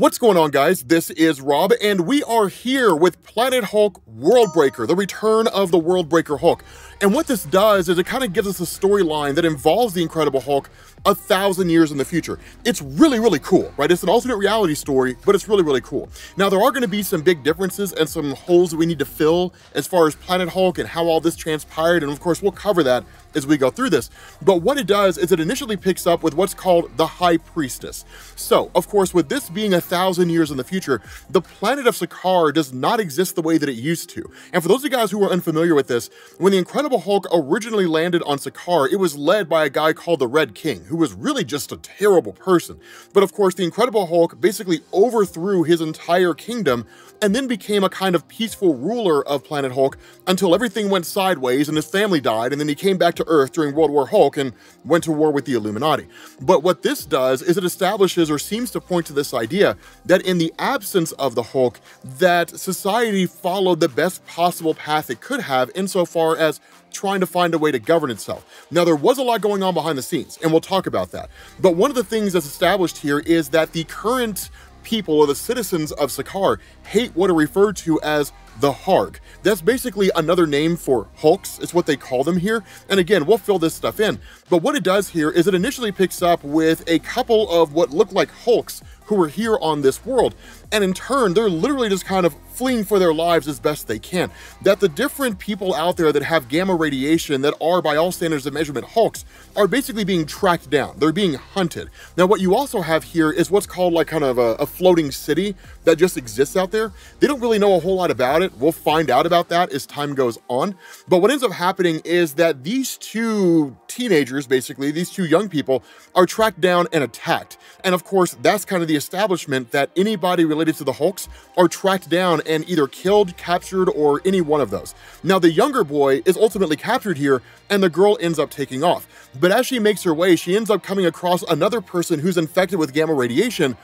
What's going on, guys? This is Rob, and we are here with Planet Hulk Worldbreaker, the return of the Worldbreaker Hulk. And what this does is it kind of gives us a storyline that involves the Incredible Hulk 1,000 years in the future. It's really, really cool, right? It's an alternate reality story, but it's really, really cool. Now, there are going to be some big differences and some holes that we need to fill as far as Planet Hulk and how all this transpired, and of course, we'll cover that as we go through this. But what it does is it initially picks up with what's called the High Priestess. So, of course, with this being 1,000 years in the future, the planet of Sakaar does not exist the way that it used to. And for those of you guys who are unfamiliar with this, when the Incredible Hulk originally landed on Sakaar, it was led by a guy called the Red King, who was really just a terrible person. But of course, the Incredible Hulk basically overthrew his entire kingdom and then became a kind of peaceful ruler of Planet Hulk until everything went sideways and his family died, and then he came back to Earth during World War Hulk and went to war with the Illuminati. But what this does is it establishes or seems to point to this idea that in the absence of the Hulk, that society followed the best possible path it could have insofar as trying to find a way to govern itself. Now, there was a lot going on behind the scenes, and we'll talk about that. But one of the things that's established here is that the current people, or the citizens of Sakaar, hate what are referred to as the Harg. That's basically another name for Hulks. It's what they call them here. And again, we'll fill this stuff in. But what it does here is it initially picks up with a couple of what look like Hulks who were here on this world. And in turn, they're literally just kind of fleeing for their lives as best they can. That the different people out there that have gamma radiation that are, by all standards of measurement, Hulks, are basically being tracked down. They're being hunted. Now, what you also have here is what's called like kind of a floating city that just exists out there. They don't really know a whole lot about it. We'll find out about that as time goes on. But what ends up happening is that these two teenagers, basically, these two young people, are tracked down and attacked. And of course, that's kind of the establishment that anybody related to the Hulks are tracked down and either killed, captured, or any one of those. Now, the younger boy is ultimately captured here, and the girl ends up taking off. But as she makes her way, she ends up coming across another person who's infected with gamma radiation,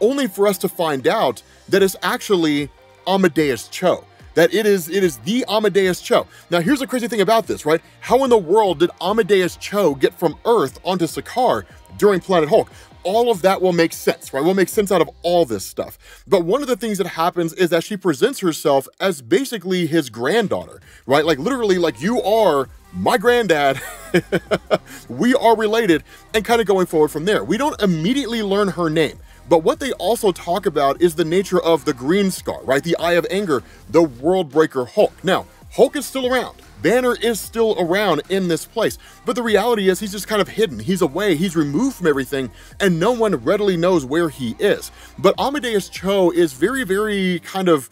only for us to find out that it's actually Amadeus Cho. That it is the Amadeus Cho. Now, here's the crazy thing about this, right? How in the world did Amadeus Cho get from Earth onto Sakaar during Planet Hulk? All of that will make sense, right? We'll make sense out of all this stuff. But one of the things that happens is that she presents herself as basically his granddaughter, right? Like, literally, like, you are my granddad, we are related, and kind of going forward from there. We don't immediately learn her name. But what they also talk about is the nature of the Green Scar, right? The Eye of Anger, the Worldbreaker Hulk. Now, Hulk is still around. Banner is still around in this place. But the reality is he's just kind of hidden. He's away, he's removed from everything, and no one readily knows where he is. But Amadeus Cho is very, very kind of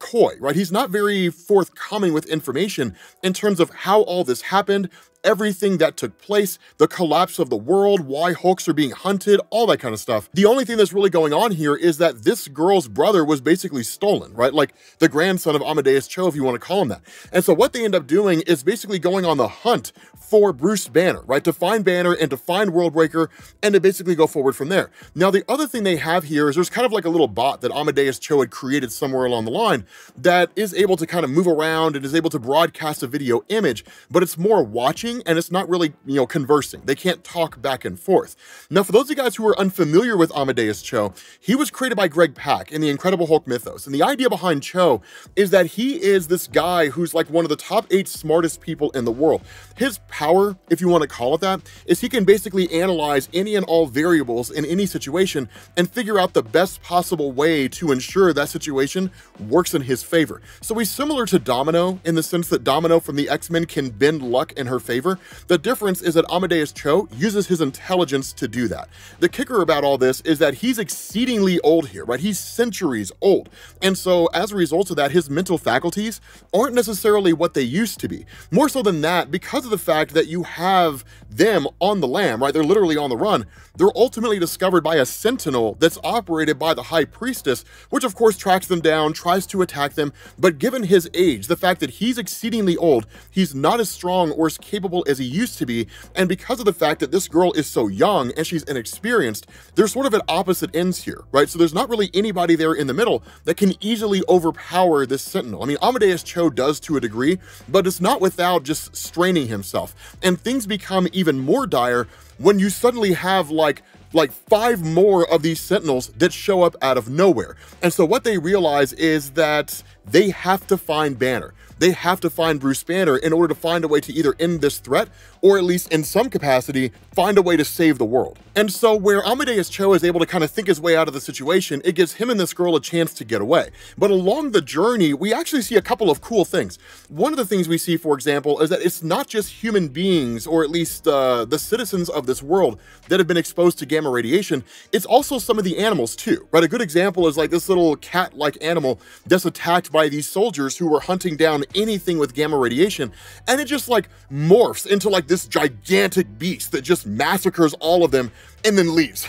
coy, right? He's not very forthcoming with information in terms of how all this happened, everything that took place, the collapse of the world, why Hulks are being hunted, all that kind of stuff. The only thing that's really going on here is that this girl's brother was basically stolen, right? Like the grandson of Amadeus Cho, if you want to call him that. And so what they end up doing is basically going on the hunt for Bruce Banner, right? To find Banner and to find Worldbreaker and to basically go forward from there. Now, the other thing they have here is there's kind of like a little bot that Amadeus Cho had created somewhere along the line that is able to kind of move around and is able to broadcast a video image, but it's more watching and it's not really, you know, conversing. They can't talk back and forth. Now, for those of you guys who are unfamiliar with Amadeus Cho, he was created by Greg Pak in the Incredible Hulk mythos. And the idea behind Cho is that he is this guy who's like one of the top 8 smartest people in the world. His power, if you want to call it that, is he can basically analyze any and all variables in any situation and figure out the best possible way to ensure that situation works in his favor. So he's similar to Domino in the sense that Domino from the X-Men can bend luck in her favor. The difference is that Amadeus Cho uses his intelligence to do that. The kicker about all this is that he's exceedingly old here, right? He's centuries old. And so as a result of that, his mental faculties aren't necessarily what they used to be. More so than that, because of the fact that you have them on the lam, right? They're literally on the run. They're ultimately discovered by a sentinel that's operated by the High Priestess, which of course tracks them down, tries to attack them. But given his age, the fact that he's exceedingly old, he's not as strong or as capable as he used to be, and because of the fact that this girl is so young and she's inexperienced, they're sort of at opposite ends here, right? So there's not really anybody there in the middle that can easily overpower this sentinel. I mean, Amadeus Cho does to a degree, but it's not without just straining himself. And things become even more dire when you suddenly have like like 5 more of these Sentinels that show up out of nowhere. And so what they realize is that they have to find Banner. They have to find Bruce Banner in order to find a way to either end this threat or, at least in some capacity, find a way to save the world. And so where Amadeus Cho is able to kind of think his way out of the situation, it gives him and this girl a chance to get away. But along the journey, we actually see a couple of cool things. One of the things we see, for example, is that it's not just human beings, or at least the citizens of this world, that have been exposed to gamma radiation. It's also some of the animals too, right? A good example is like this little cat-like animal that's attacked by these soldiers who were hunting down anything with gamma radiation, and it just like morphs into like this gigantic beast that just massacres all of them and then leaves.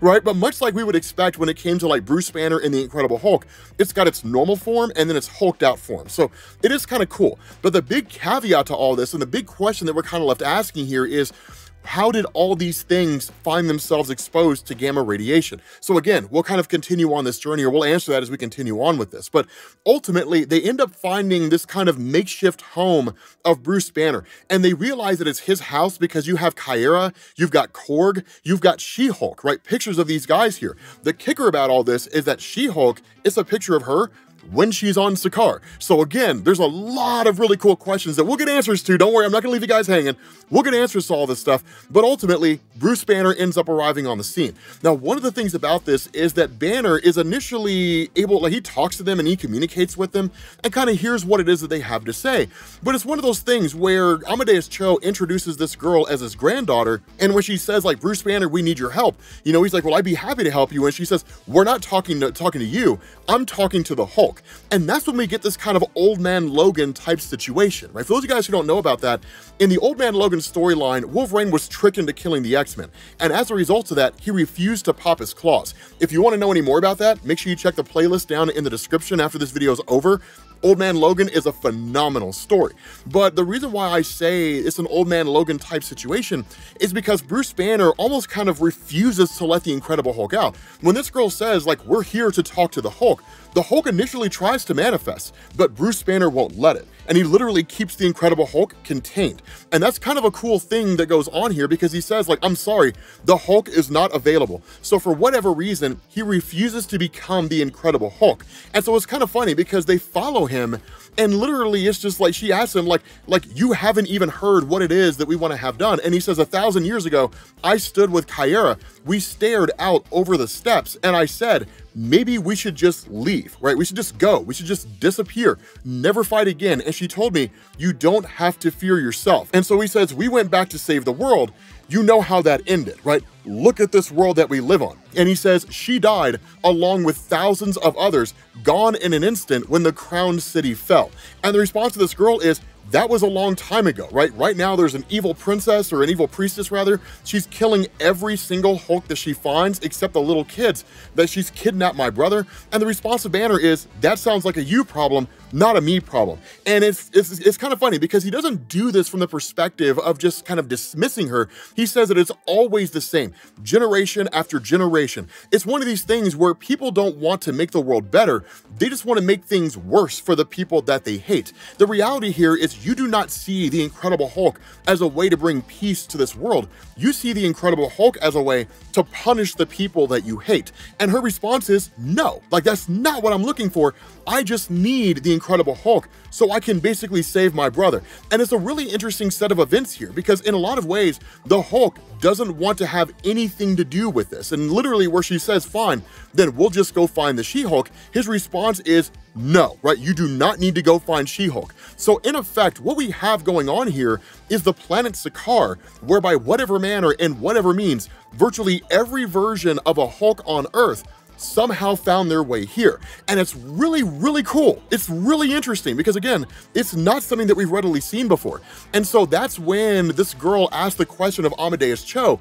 Right? But much like we would expect when it came to like Bruce Banner and the Incredible Hulk, it's got its normal form and then its hulked out form. So it is kind of cool. But the big caveat to all this, and the big question that we're kind of left asking here, is how did all these things find themselves exposed to gamma radiation? So again, we'll kind of continue on this journey, or we'll answer that as we continue on with this. But ultimately, they end up finding this kind of makeshift home of Bruce Banner, and they realize that it's his house because you have Kyra, you've got Korg, you've got She-Hulk, right? Pictures of these guys here. The kicker about all this is that She-Hulk, it's a picture of her when she's on Sakaar. So again, there's a lot of really cool questions that we'll get answers to. Don't worry, I'm not gonna leave you guys hanging. We'll get answers to all this stuff, but ultimately, Bruce Banner ends up arriving on the scene. Now, one of the things about this is that Banner is initially able, like he talks to them and he communicates with them and kind of hears what it is that they have to say. But it's one of those things where Amadeus Cho introduces this girl as his granddaughter, and when she says like, Bruce Banner, we need your help, you know, he's like, well, I'd be happy to help you. And she says, we're not talking to you, I'm talking to the Hulk. And that's when we get this kind of Old Man Logan type situation, right? For those of you guys who don't know about that, in the Old Man Logan storyline, Wolverine was tricked into killing the X-Men. And as a result of that, he refused to pop his claws. If you want to know any more about that, make sure you check the playlist down in the description after this video is over. Old Man Logan is a phenomenal story. But the reason why I say it's an Old Man Logan type situation is because Bruce Banner almost kind of refuses to let the Incredible Hulk out. When this girl says, like, we're here to talk to the Hulk initially tries to manifest, but Bruce Banner won't let it. And he literally keeps the Incredible Hulk contained. And that's kind of a cool thing that goes on here, because he says, like, I'm sorry, the Hulk is not available. So for whatever reason, he refuses to become the Incredible Hulk. And so it's kind of funny because they follow him, and literally it's just like, she asks him, like you haven't even heard what it is that we want to have done. And he says, 1,000 years ago, I stood with Kyra. We stared out over the steps and I said, maybe we should just leave, right? We should just go. We should just disappear, never fight again. And she told me, you don't have to fear yourself. And so he says, we went back to save the world. You know how that ended, right? Look at this world that we live on. And he says, she died along with thousands of others, gone in an instant when the Crown City fell. And the response to this girl is, that was a long time ago, right? Right now there's an evil princess, or an evil priestess rather. She's killing every single Hulk that she finds, except the little kids that she's kidnapped my brother. And the response of Banner is, that sounds like a you problem, not a me problem. And it's kind of funny because he doesn't do this from the perspective of just kind of dismissing her. He says that it's always the same, generation after generation. It's one of these things where people don't want to make the world better. They just want to make things worse for the people that they hate. The reality here is, you do not see the Incredible Hulk as a way to bring peace to this world. You see the Incredible Hulk as a way to punish the people that you hate. And her response is, no, like that's not what I'm looking for. I just need the Incredible Hulk so I can basically save my brother. And it's a really interesting set of events here, because in a lot of ways, the Hulk doesn't want to have anything to do with this. And literally where she says, fine, then we'll just go find the She-Hulk, his response is, no, right? You do not need to go find She-Hulk. So in effect, what we have going on here is the planet Sakaar, whereby whatever manner and whatever means, virtually every version of a Hulk on Earth somehow found their way here. And it's really, really cool. It's really interesting because, again, it's not something that we've readily seen before. And so that's when this girl asked the question of Amadeus Cho,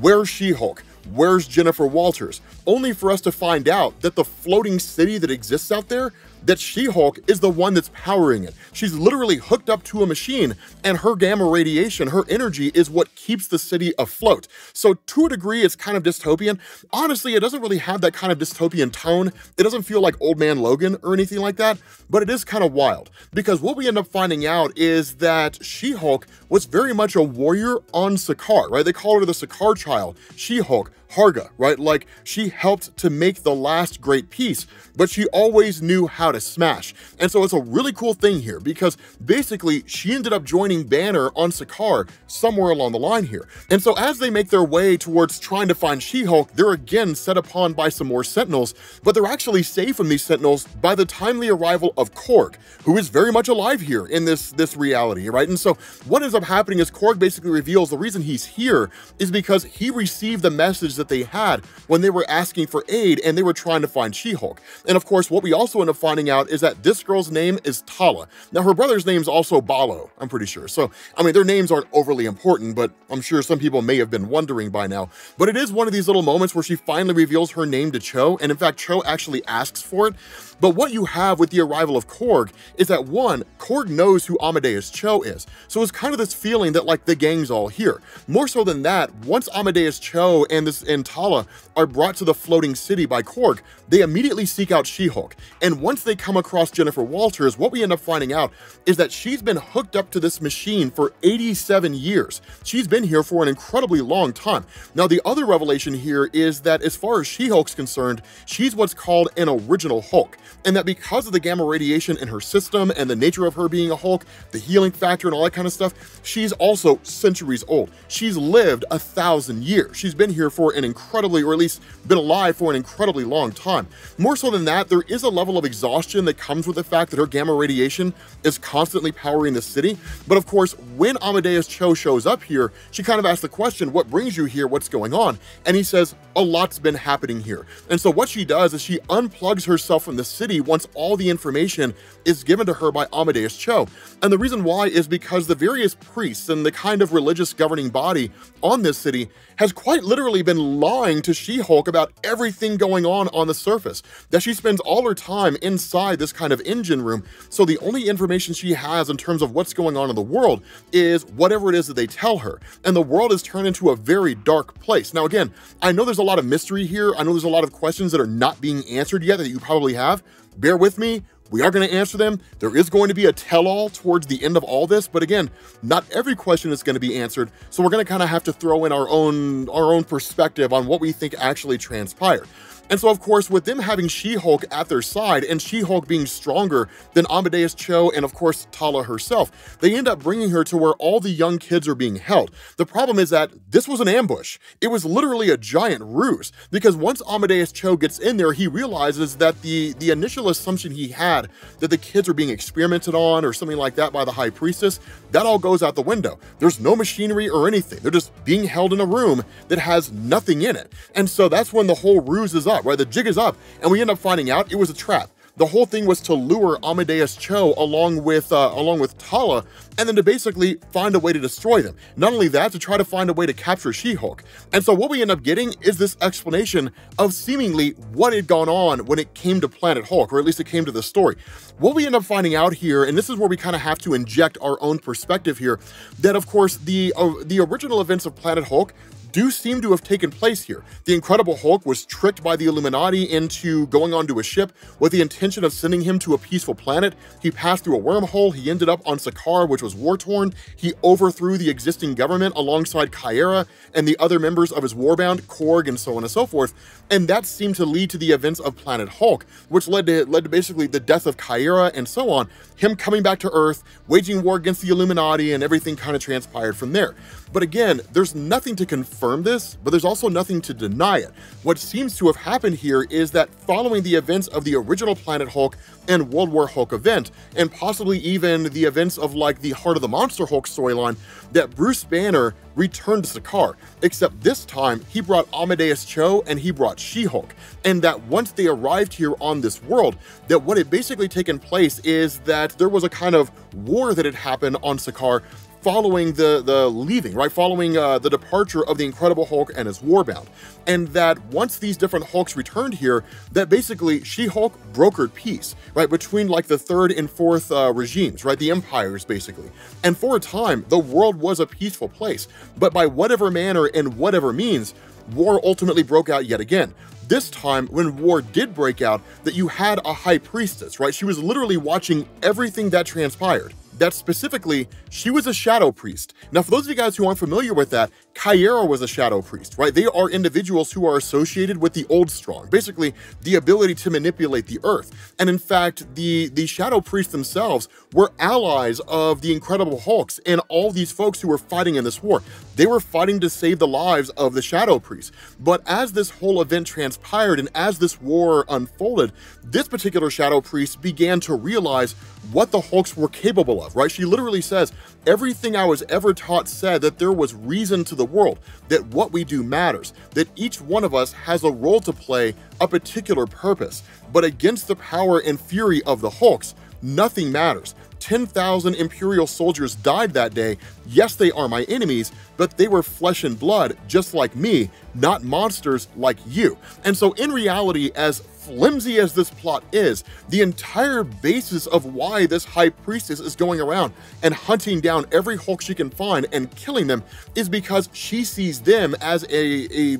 where's She-Hulk? Where's Jennifer Walters? Only for us to find out that the floating city that exists out there, that She-Hulk is the one that's powering it. She's literally hooked up to a machine, and her gamma radiation, her energy, is what keeps the city afloat. So to a degree, it's kind of dystopian. Honestly, it doesn't really have that kind of dystopian tone. It doesn't feel like Old Man Logan or anything like that, but it is kind of wild, because what we end up finding out is that She-Hulk was very much a warrior on Sakaar, right? They call her the Sakaar child, She-Hulk, Harga, right? Like, she helped to make the last great peace, but she always knew how to smash. And so it's a really cool thing here, because basically she ended up joining Banner on Sakaar somewhere along the line here. And so as they make their way towards trying to find She-Hulk, they're again set upon by some more Sentinels, but they're actually saved from these Sentinels by the timely arrival of Korg, who is very much alive here in this reality, right? And so what ends up happening is Korg basically reveals the reason he's here is because he received the message that they had when they were asking for aid and they were trying to find She-Hulk. And of course, what we also end up finding out is that this girl's name is Tala. Now, her brother's name's also Balo, I'm pretty sure. So, I mean, their names aren't overly important, but I'm sure some people may have been wondering by now. But it is one of these little moments where she finally reveals her name to Cho, and in fact, Cho actually asks for it. But what you have with the arrival of Korg is that, one, Korg knows who Amadeus Cho is. So it's kind of this feeling that, like, the gang's all here. More so than that, once Amadeus Cho and Tala are brought to the floating city by Korg, they immediately seek out She-Hulk. And once they come across Jennifer Walters, what we end up finding out is that she's been hooked up to this machine for 87 years. She's been here for an incredibly long time. Now, the other revelation here is that as far as She-Hulk's concerned, she's what's called an original Hulk. And that because of the gamma radiation in her system and the nature of her being a Hulk, the healing factor and all that kind of stuff, she's also centuries old. She's lived 1,000 years. She's been here for an incredibly, or at least been alive for an incredibly long time. More so than that, there is a level of exhaustion that comes with the fact that her gamma radiation is constantly powering the city. But of course, when Amadeus Cho shows up here, she kind of asks the question, what brings you here? What's going on? And he says, a lot's been happening here. And so what she does is she unplugs herself from the city once all the information is given to her by Amadeus Cho. And the reason why is because the various priests and the kind of religious governing body on this city has quite literally been lying to She-Hulk about everything going on the surface, that she spends all her time inside this kind of engine room. So the only information she has in terms of what's going on in the world is whatever it is that they tell her. And the world has turned into a very dark place. Now, again, I know there's a lot of mystery here. I know there's a lot of questions that are not being answered yet that you probably have. Bear with me. We are going to answer them. There is going to be a tell-all towards the end of all this, but again, not every question is going to be answered, so we're going to kind of have to throw in our own perspective on what we think actually transpired. And so, of course, with them having She-Hulk at their side and She-Hulk being stronger than Amadeus Cho and, of course, Tala herself, they end up bringing her to where all the young kids are being held. The problem is that this was an ambush. It was literally a giant ruse, because once Amadeus Cho gets in there, he realizes that the initial assumption he had that the kids are being experimented on or something like that by the High Priestess, that all goes out the window. There's no machinery or anything. They're just being held in a room that has nothing in it. And so that's when the whole ruse is up. Right, the jig is up, and we end up finding out it was a trap. The whole thing was to lure Amadeus Cho along with Tala, and then to basically find a way to destroy them. Not only that, to try to find a way to capture She-Hulk. And so what we end up getting is this explanation of seemingly what had gone on when it came to Planet Hulk, or at least it came to the story. What we end up finding out here, and this is where we kind of have to inject our own perspective here, that of course the original events of Planet Hulk do seem to have taken place here. The Incredible Hulk was tricked by the Illuminati into going onto a ship with the intention of sending him to a peaceful planet. He passed through a wormhole. He ended up on Sakaar, which was war-torn. He overthrew the existing government alongside Kyra and the other members of his Warbound, Korg, and so on and so forth. And that seemed to lead to the events of Planet Hulk, which led to basically the death of Kyra and so on, him coming back to Earth, waging war against the Illuminati, and everything kind of transpired from there. But again, there's nothing to confirm this, but there's also nothing to deny it. What seems to have happened here is that following the events of the original Planet Hulk and World War Hulk event, and possibly even the events of like the Heart of the Monster Hulk storyline, that Bruce Banner returned to Sakaar, except this time he brought Amadeus Cho and he brought She-Hulk. And that once they arrived here on this world, that what had basically taken place is that there was a kind of war that had happened on Sakaar following the leaving, right? Following the departure of the Incredible Hulk and his Warbound. And that once these different Hulks returned here, that basically She-Hulk brokered peace, right? Between like the third and fourth regimes, right? The empires, basically. And for a time, the world was a peaceful place. But by whatever manner and whatever means, war ultimately broke out yet again. This time, when war did break out, that you had a High Priestess, right? She was literally watching everything that transpired. That specifically, she was a Shadow Priest. Now, for those of you guys who aren't familiar with that, Kyra was a Shadow Priest, right? They are individuals who are associated with the Old Strong, basically the ability to manipulate the Earth. And in fact, the Shadow Priests themselves were allies of the Incredible Hulks and all these folks who were fighting in this war. They were fighting to save the lives of the Shadow Priests. But as this whole event transpired and as this war unfolded, this particular Shadow Priest began to realize what the Hulks were capable of, right? She literally says, everything I was ever taught said that there was reason to the world, that what we do matters, that each one of us has a role to play, a particular purpose. But against the power and fury of the Hulks, nothing matters. 10,000 Imperial soldiers died that day. Yes, they are my enemies, but they were flesh and blood, just like me, not monsters like you. And so in reality, as flimsy as this plot is, the entire basis of why this High Priestess is going around and hunting down every Hulk she can find and killing them is because she sees them as a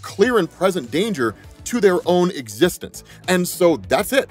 clear and present danger to their own existence. And so that's it.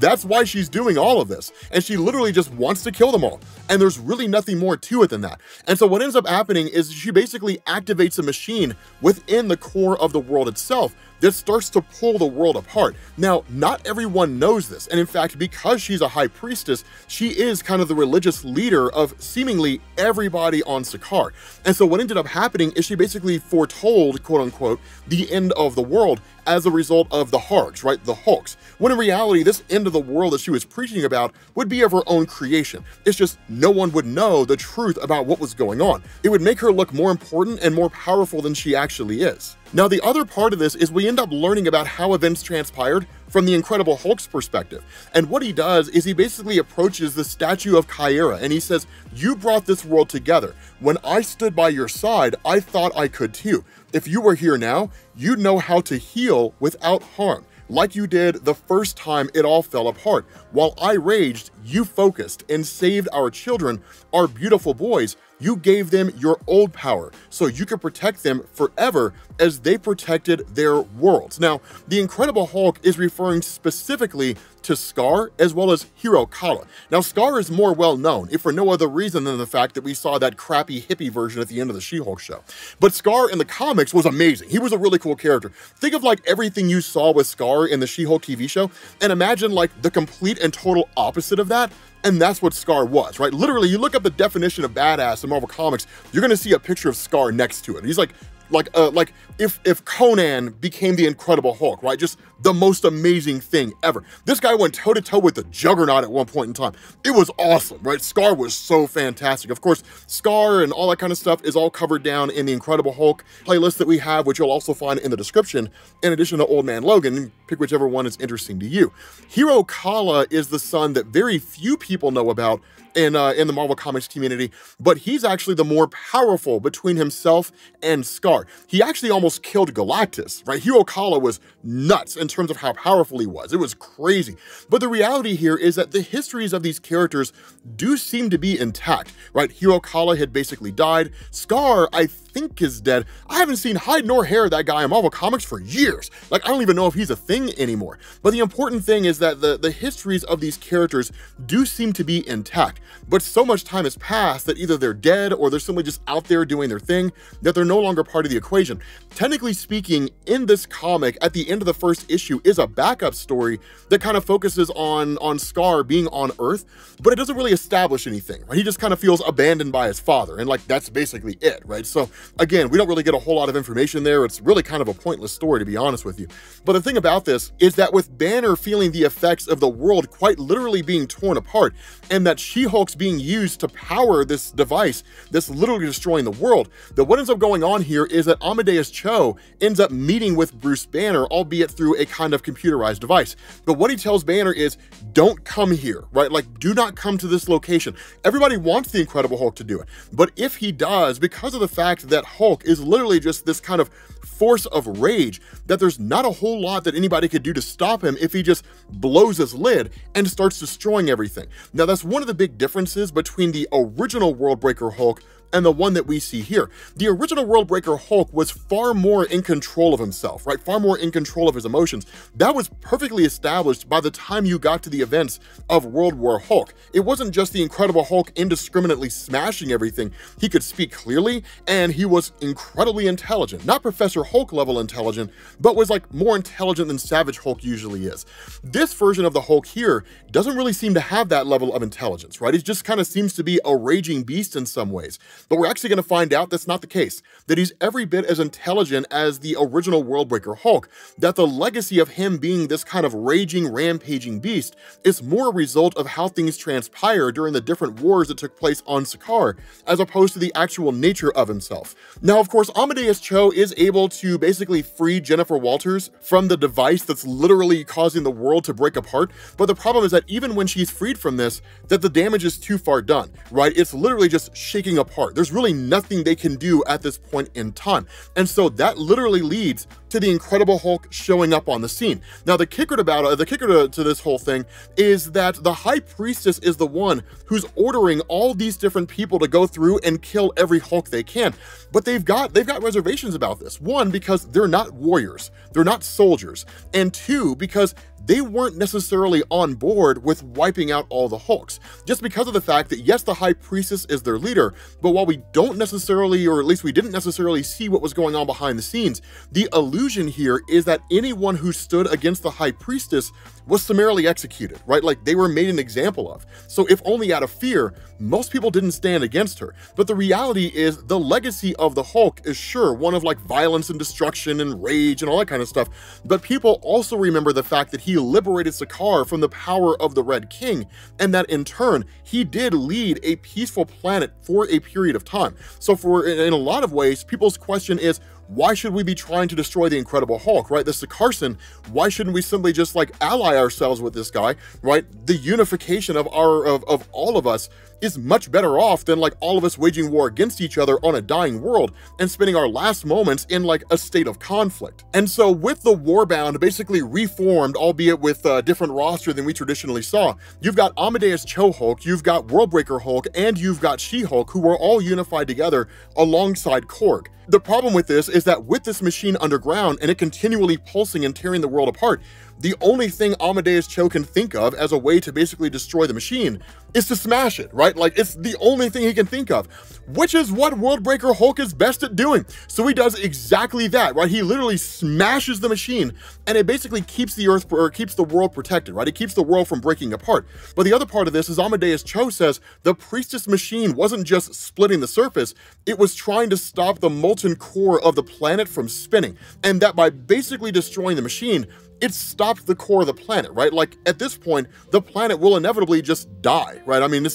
That's why she's doing all of this. And she literally just wants to kill them all. And there's really nothing more to it than that. And so what ends up happening is she basically activates a machine within the core of the world itself that starts to pull the world apart. Now, not everyone knows this. And in fact, because she's a High Priestess, she is kind of the religious leader of seemingly everybody on Sakaar. And so what ended up happening is she basically foretold, quote unquote, the end of the world as a result of the Hargs, right? The Hulks. When in reality, this end of the world that she was preaching about would be of her own creation. It's just no one would know the truth about what was going on. It would make her look more important and more powerful than she actually is. Now, the other part of this is we end up learning about how events transpired from the Incredible Hulk's perspective. And what he does is he basically approaches the statue of Kyra and he says, you brought this world together. When I stood by your side, I thought I could too. If you were here now, you'd know how to heal without harm, like you did the first time it all fell apart. While I raged, you focused and saved our children, our beautiful boys. You gave them your old power so you could protect them forever as they protected their worlds. Now, the Incredible Hulk is referring specifically to Scar as well as Hiro Kala. Now, Scar is more well known, if for no other reason than the fact that we saw that crappy hippie version at the end of the She-Hulk show. But Scar in the comics was amazing. He was a really cool character. Think of like everything you saw with Scar in the She-Hulk TV show and imagine like the complete and total opposite of that. And that's what Scar was, right? Literally, you look up the definition of badass in Marvel Comics, you're gonna see a picture of Scar next to it. He's like if Conan became the Incredible Hulk, right? Just the most amazing thing ever. This guy went toe-to-toe with the Juggernaut at one point in time. It was awesome, right? Scar was so fantastic. Of course, Scar and all that kind of stuff is all covered down in the Incredible Hulk playlist that we have, which you'll also find in the description, in addition to Old Man Logan. Pick whichever one is interesting to you. Hiro Kala is the son that very few people know about in the Marvel Comics community, but he's actually the more powerful between himself and Scar. He actually almost killed Galactus, right? Hiro Kala was nuts in terms of how powerful he was. It was crazy. But the reality here is that the histories of these characters do seem to be intact, right? Hiro Kala had basically died. Scar, I think, is dead. I haven't seen hide nor hair of that guy in Marvel Comics for years. Like, I don't even know if he's a thing anymore. But the important thing is that the histories of these characters do seem to be intact, but so much time has passed that either they're dead or they're simply just out there doing their thing that they're no longer part of the equation. Technically speaking, in this comic, at the end of the first issue is a backup story that kind of focuses on Scar being on Earth, but it doesn't really establish anything, right? He just kind of feels abandoned by his father, and like that's basically it, right? So again, we don't really get a whole lot of information there. It's really kind of a pointless story, to be honest with you. But the thing about this is that with Banner feeling the effects of the world quite literally being torn apart, and that She-Hulk Hulk's being used to power this device that's literally destroying the world. That what ends up going on here is that Amadeus Cho ends up meeting with Bruce Banner, albeit through a kind of computerized device. But what he tells Banner is, don't come here, right? Like, do not come to this location. Everybody wants the Incredible Hulk to do it, but if he does, because of the fact that Hulk is literally just this kind of force of rage, that there's not a whole lot that anybody could do to stop him if he just blows his lid and starts destroying everything. Now, that's one of the big differences between the original Worldbreaker Hulk and the one that we see here. The original Worldbreaker Hulk was far more in control of himself, right? Far more in control of his emotions. That was perfectly established by the time you got to the events of World War Hulk. It wasn't just the Incredible Hulk indiscriminately smashing everything. He could speak clearly, and he was incredibly intelligent. Not Professor Hulk level intelligent, but was like more intelligent than Savage Hulk usually is. This version of the Hulk here doesn't really seem to have that level of intelligence, right? It just kind of seems to be a raging beast in some ways. But we're actually going to find out that's not the case, that he's every bit as intelligent as the original Worldbreaker Hulk, that the legacy of him being this kind of raging, rampaging beast is more a result of how things transpire during the different wars that took place on Sakaar, as opposed to the actual nature of himself. Now, of course, Amadeus Cho is able to basically free Jennifer Walters from the device that's literally causing the world to break apart, but the problem is that even when she's freed from this, that the damage is too far done, right? It's literally just shaking apart. There's really nothing they can do at this point in time. And so that literally leads to the Incredible Hulk showing up on the scene. Now, the kicker to this whole thing is that the High Priestess is the one who's ordering all these different people to go through and kill every Hulk they can. But they've got reservations about this. One, because they're not warriors, they're not soldiers. And two, because they weren't necessarily on board with wiping out all the Hulks, just because of the fact that, yes, the High Priestess is their leader, but while we don't necessarily, or at least we didn't necessarily see what was going on behind the scenes, the illusion here is that anyone who stood against the High Priestess was summarily executed, right? Like, they were made an example of. So if only out of fear, most people didn't stand against her. But the reality is the legacy of the Hulk is sure one of like violence and destruction and rage and all that kind of stuff. But people also remember the fact that he liberated Sakaar from the power of the Red King, and that in turn, he did lead a peaceful planet for a period of time. So in a lot of ways, people's question is, why should we be trying to destroy the Incredible Hulk, right? The Sakaarson, why shouldn't we simply just like ally ourselves with this guy, right? The unification of all of us is much better off than like all of us waging war against each other on a dying world and spending our last moments in like a state of conflict. And so with the Warbound basically reformed, albeit with a different roster than we traditionally saw, you've got Amadeus Cho Hulk, you've got Worldbreaker Hulk, and you've got She-Hulk, who were all unified together alongside Korg. The problem with this is that with this machine underground and it continually pulsing and tearing the world apart, the only thing Amadeus Cho can think of as a way to basically destroy the machine is to smash it, right? Like, it's the only thing he can think of, which is what Worldbreaker Hulk is best at doing. So he does exactly that, right? He literally smashes the machine, and it basically keeps the earth, or keeps the world protected, right? It keeps the world from breaking apart. But the other part of this is Amadeus Cho says the Priestess machine wasn't just splitting the surface, it was trying to stop the molten core of the planet from spinning, and that by basically destroying the machine, it stopped the core of the planet, right? Like, at this point, the planet will inevitably just die, right? I mean,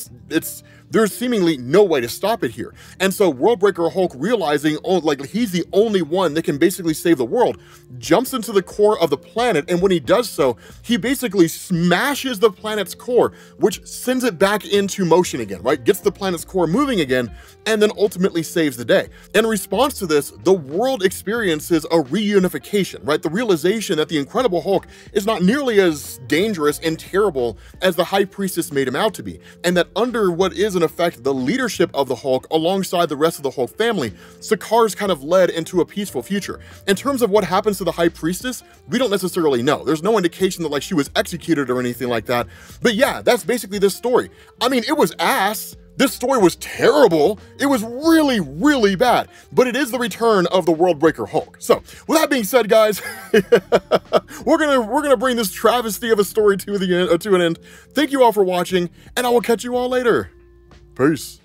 there's seemingly no way to stop it here. And so Worldbreaker Hulk, realizing, oh, like, he's the only one that can basically save the world, jumps into the core of the planet, and when he does so, he basically smashes the planet's core, which sends it back into motion again, right? Gets the planet's core moving again, and then ultimately saves the day. In response to this, the world experiences a reunification, right? The realization that the Incredible Hulk is not nearly as dangerous and terrible as the High Priestess made him out to be, and that under what is in effect the leadership of the Hulk alongside the rest of the Hulk family, Sakaar's kind of led into a peaceful future. In terms of what happens to the High Priestess, we don't necessarily know. There's no indication that like she was executed or anything like that. But yeah, that's basically this story. I mean, it was ass. This story was terrible. It was really, really bad, but it is the return of the Worldbreaker Hulk. So with that being said, guys, we're gonna bring this travesty of a story to an end. Thank you all for watching, and I will catch you all later. Peace.